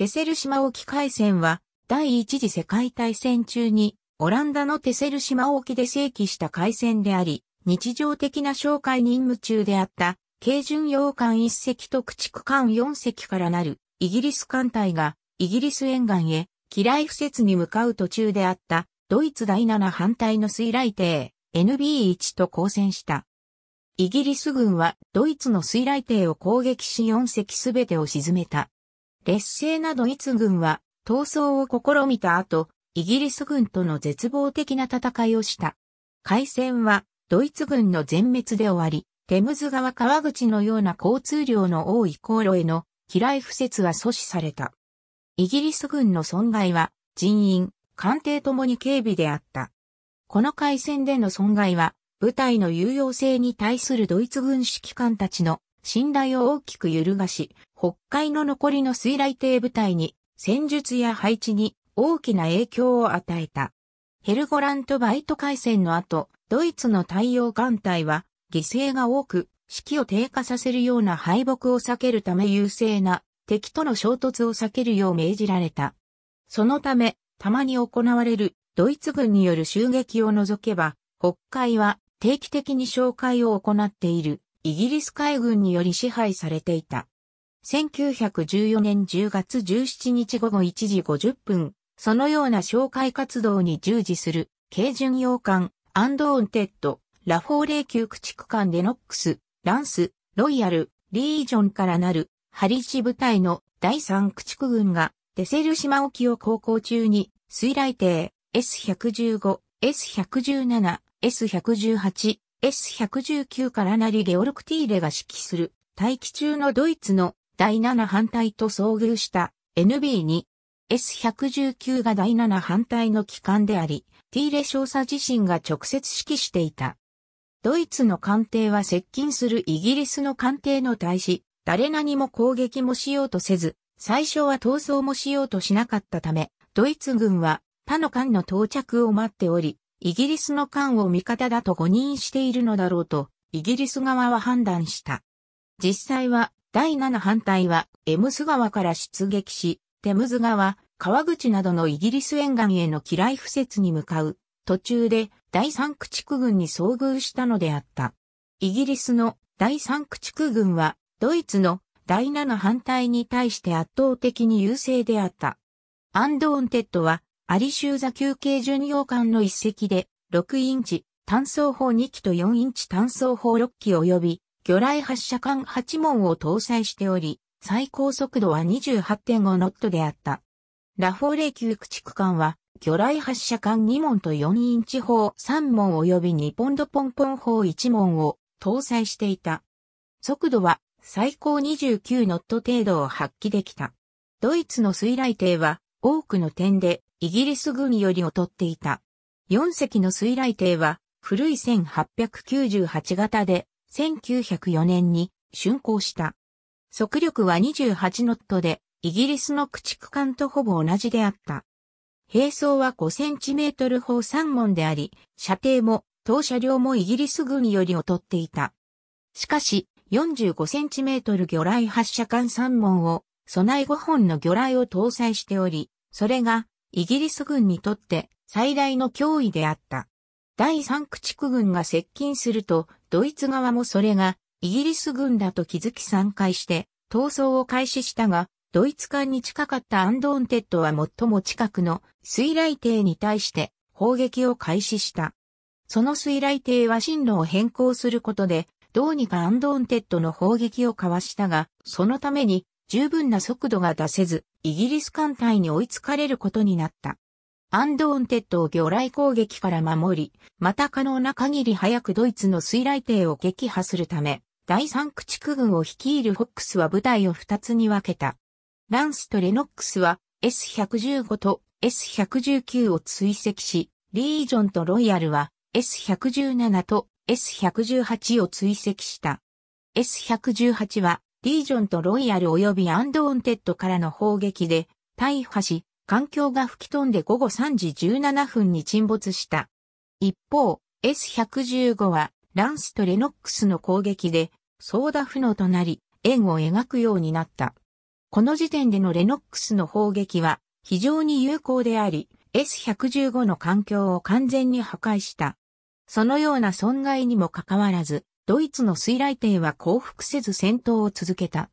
テセル島沖海戦は、第一次世界大戦中に、オランダのテセル島沖で生起した海戦であり、日常的な哨戒任務中であった、軽巡洋艦1隻と駆逐艦4隻からなる、イギリス艦隊が、イギリス沿岸へ、機雷敷設に向かう途中であった、ドイツ第7反対の水雷艇、NB1 と交戦した。イギリス軍はドイツの水雷艇を攻撃し4隻すべてを沈めた。劣勢なドイツ軍は逃走を試みた後、イギリス軍との絶望的な戦いをした。海戦はドイツ軍の全滅で終わり、テムズ川川口のような交通量の多い航路への機雷敷設は阻止された。イギリス軍の損害は人員、艦艇ともに軽微であった。この海戦での損害は、部隊の有用性に対するドイツ軍指揮官たちの信頼を大きく揺るがし、北海の残りの水雷艇部隊に戦術や配置に大きな影響を与えた。ヘルゴラント・バイト海戦の後、ドイツの大洋艦隊は犠牲が多く、士気を低下させるような敗北を避けるため優勢な敵との衝突を避けるよう命じられた。そのため、たまに行われるドイツ軍による襲撃を除けば、北海は定期的に哨戒を行っているイギリス海軍により支配されていた。1914年10月17日午後1時50分、そのような哨戒活動に従事する軽巡洋艦アンドーンテッド、ラフォーレー級駆逐艦レノックス、ランス、ロイヤル、リージョンからなるハリッシ部隊の第3駆逐軍がテセル島沖を航行中に水雷艇 S115、S117、S118、S119 からなりゲオルク・ティーレが指揮する待機中のドイツの第7反対と遭遇した NB2、S119 が第7反対の旗艦であり、ティーレ少佐自身が直接指揮していた。ドイツの艦艇は接近するイギリスの艦艇の対し、誰何も攻撃もしようとせず、最初は逃走もしようとしなかったため、ドイツ軍は他の艦の到着を待っており、イギリスの艦を味方だと誤認しているのだろうと、イギリス側は判断した。実際は、第7反対は、エムズ川から出撃し、テムズ川、川口などのイギリス沿岸への機雷敷設に向かう、途中で第3駆逐軍に遭遇したのであった。イギリスの第3駆逐軍は、ドイツの第7反対に対して圧倒的に優勢であった。アンドーンテッドは、アリシューザ級軽巡洋艦の一隻で、6インチ、単装砲2機と4インチ単装砲6機及び、魚雷発射管8門を搭載しており、最高速度は 28.5 ノットであった。ラフォーレー級駆逐艦は、魚雷発射管2門と4インチ砲3門及び2ポンドポンポン砲1門を搭載していた。速度は最高29ノット程度を発揮できた。ドイツの水雷艇は、多くの点で、イギリス軍より劣っていた。4隻の水雷艇は古い1898型で1904年に竣工した。速力は28ノットでイギリスの駆逐艦とほぼ同じであった。兵装は5センチメートル砲3門であり、射程も投射量もイギリス軍より劣っていた。しかし45センチメートル魚雷発射管3門を備え5本の魚雷を搭載しており、それがイギリス軍にとって最大の脅威であった。第3駆逐軍が接近すると、ドイツ側もそれがイギリス軍だと気づき散開して、闘争を開始したが、ドイツ艦に近かったアンドーンテッドは最も近くの水雷艇に対して砲撃を開始した。その水雷艇は進路を変更することで、どうにかアンドーンテッドの砲撃をかわしたが、そのために十分な速度が出せず、イギリス艦隊に追いつかれることになった。アンドーンテッドを魚雷攻撃から守り、また可能な限り早くドイツの水雷艇を撃破するため、第3駆逐軍を率いるフォックスは部隊を2つに分けた。ランスとレノックスは S115 と S119 を追跡し、リージョンとロイヤルは S117 と S118 を追跡した。S118 はリージョンとロイヤル及びアンドーンテッドからの砲撃で大破し、艦橋が吹き飛んで午後3時17分に沈没した。一方、S115 はランスとレノックスの攻撃で操舵不能となり、円を描くようになった。この時点でのレノックスの砲撃は非常に有効であり、S115 の艦橋を完全に破壊した。そのような損害にもかかわらず、ドイツの水雷艇は降伏せず戦闘を続けた。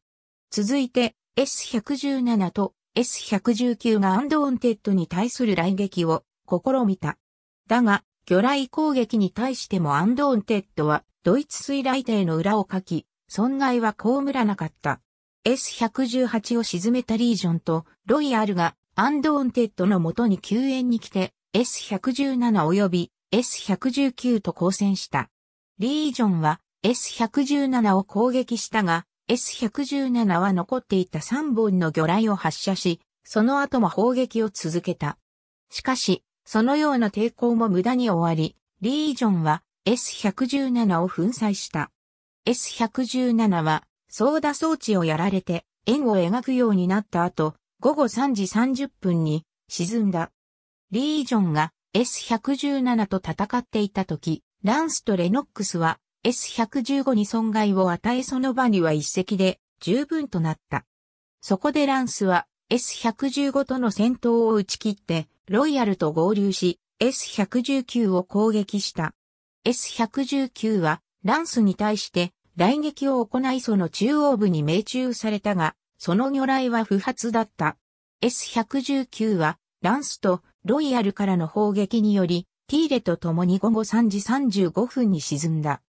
続いて S117 と S119 がアンドーンテッドに対する雷撃を試みた。だが、魚雷攻撃に対してもアンドーンテッドはドイツ水雷艇の裏をかき、損害は被らなかった。S118 を沈めたリージョンとロイヤルがアンドーンテッドの元に救援に来て S117 及び S119 と交戦した。リージョンは S117 を攻撃したが S117 は残っていた3本の魚雷を発射し、その後も砲撃を続けた。しかし、そのような抵抗も無駄に終わり、リージョンは S117 を粉砕した。S117 は操舵装置をやられて円を描くようになった後、午後3時30分に沈んだ。リージョンが S117 と戦っていた時、ランスとレノックスは S115 に損害を与えその場には一隻で十分となった。そこでランスは S115 との戦闘を打ち切ってロイヤルと合流し S119 を攻撃した。S119 はランスに対して雷撃を行いその中央部に命中されたが、その魚雷は不発だった。S119 はランスとロイヤルからの砲撃により、ティーレと共に午後3時35分に沈んだ。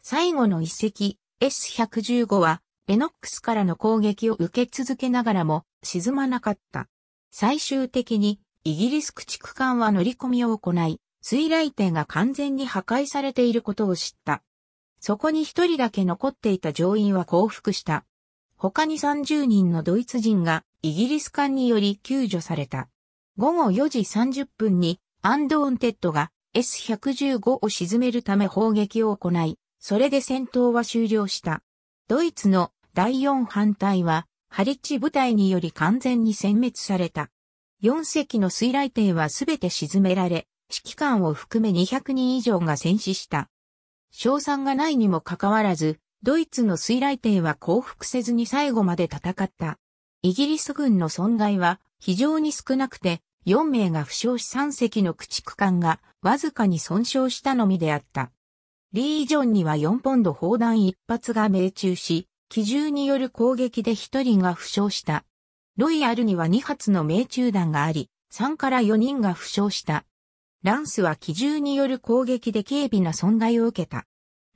最後の一隻 S115 はレノックスからの攻撃を受け続けながらも沈まなかった。最終的にイギリス駆逐艦は乗り込みを行い、水雷艇が完全に破壊されていることを知った。そこに一人だけ残っていた乗員は降伏した。他に30人のドイツ人がイギリス艦により救助された。午後4時30分にアンドーンテッドが S115 を沈めるため砲撃を行い、それで戦闘は終了した。ドイツの第4反隊はハリッチ部隊により完全に殲滅された。4隻の水雷艇はすべて沈められ、指揮官を含め200人以上が戦死した。勝算がないにもかかわらず、ドイツの水雷艇は降伏せずに最後まで戦った。イギリス軍の損害は非常に少なくて、4名が負傷し3隻の駆逐艦がわずかに損傷したのみであった。リージョンには4ポンド砲弾1発が命中し、機銃による攻撃で1人が負傷した。ロイヤルには2発の命中弾があり、3から4人が負傷した。ランスは機銃による攻撃で軽微な損害を受けた。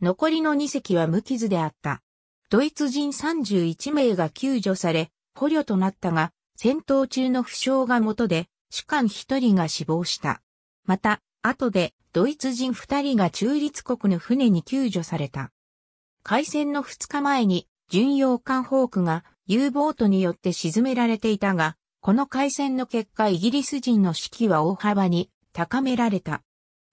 残りの2隻は無傷であった。ドイツ人31名が救助され、捕虜となったが、戦闘中の負傷が元で、士官1人が死亡した。また、後で、ドイツ人2人が中立国の船に救助された。開戦の2日前に、巡洋艦ホークが U ボートによって沈められていたが、この開戦の結果イギリス人の士気は大幅に高められた。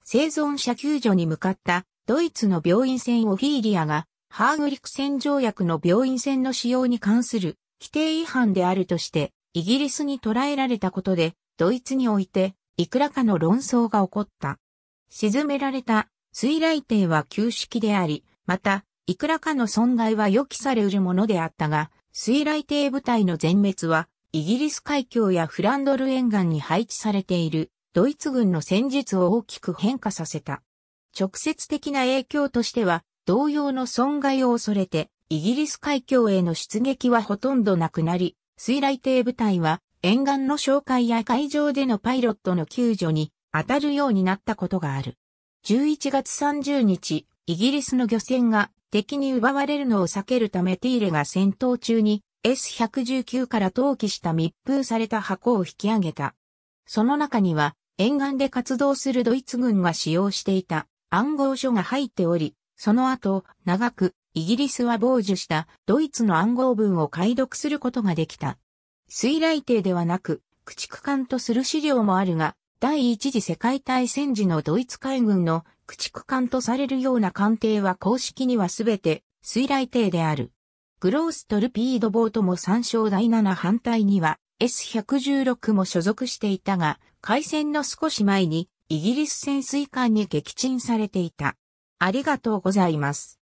生存者救助に向かったドイツの病院船オフィーリアが、ハーグリクセン条約の病院船の使用に関する規定違反であるとして、イギリスに捕らえられたことで、ドイツにおいて、いくらかの論争が起こった。沈められた水雷艇は旧式であり、また、いくらかの損害は予期されうるものであったが、水雷艇部隊の全滅は、イギリス海峡やフランドル沿岸に配置されている、ドイツ軍の戦術を大きく変化させた。直接的な影響としては、同様の損害を恐れて、イギリス海峡への出撃はほとんどなくなり、水雷艇部隊は、沿岸の哨戒や海上でのパイロットの救助に当たるようになったことがある。11月30日、イギリスの漁船が敵に奪われるのを避けるためティーレが戦闘中に S119 から投棄した密封された箱を引き上げた。その中には沿岸で活動するドイツ軍が使用していた暗号書が入っており、その後長くイギリスは傍受したドイツの暗号文を解読することができた。水雷艇ではなく、駆逐艦とする資料もあるが、第一次世界大戦時のドイツ海軍の駆逐艦とされるような艦艇は公式にはすべて水雷艇である。グローストルピードボートも参照第7反対には S116 も所属していたが、開戦の少し前にイギリス潜水艦に撃沈されていた。ありがとうございます。